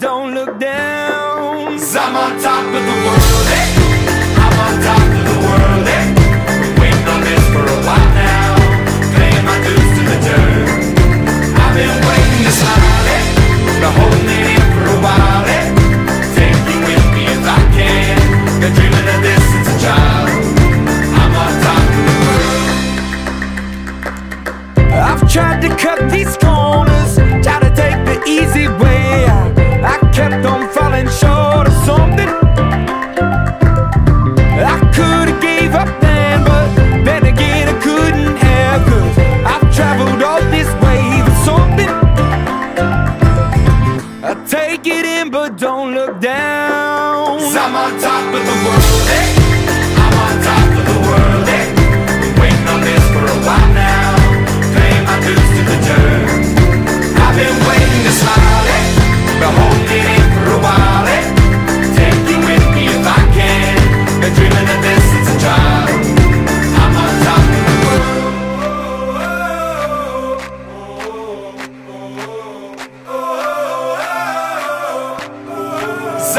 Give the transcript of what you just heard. don't look down. 'Cause I'm on top of the world, eh? I'm on top of the world, eh? Been waiting on this for a while now, paying my dues to the dirt. I've been waiting to smile, eh? Been holding it in for a while, eh? Take you with me if I can. Been dreaming of this since a child. I'm on top of the world. I've tried to cut these corners, try to take the easy way out. I kept on falling short of something I could've gave up then, but then again I couldn't have, 'cause I've traveled all this way for something. I take it in but don't look down. 'Cause I'm on top of the world, eh? I'm on top of the world, eh? Been waiting on this for a while now, paying my dues to the dirt. I've been waiting to smile, eh? Been holding it in for a while, eh? Take you with me if I can. Been dreaming of this since a child. I'm on top of the world. 'Cause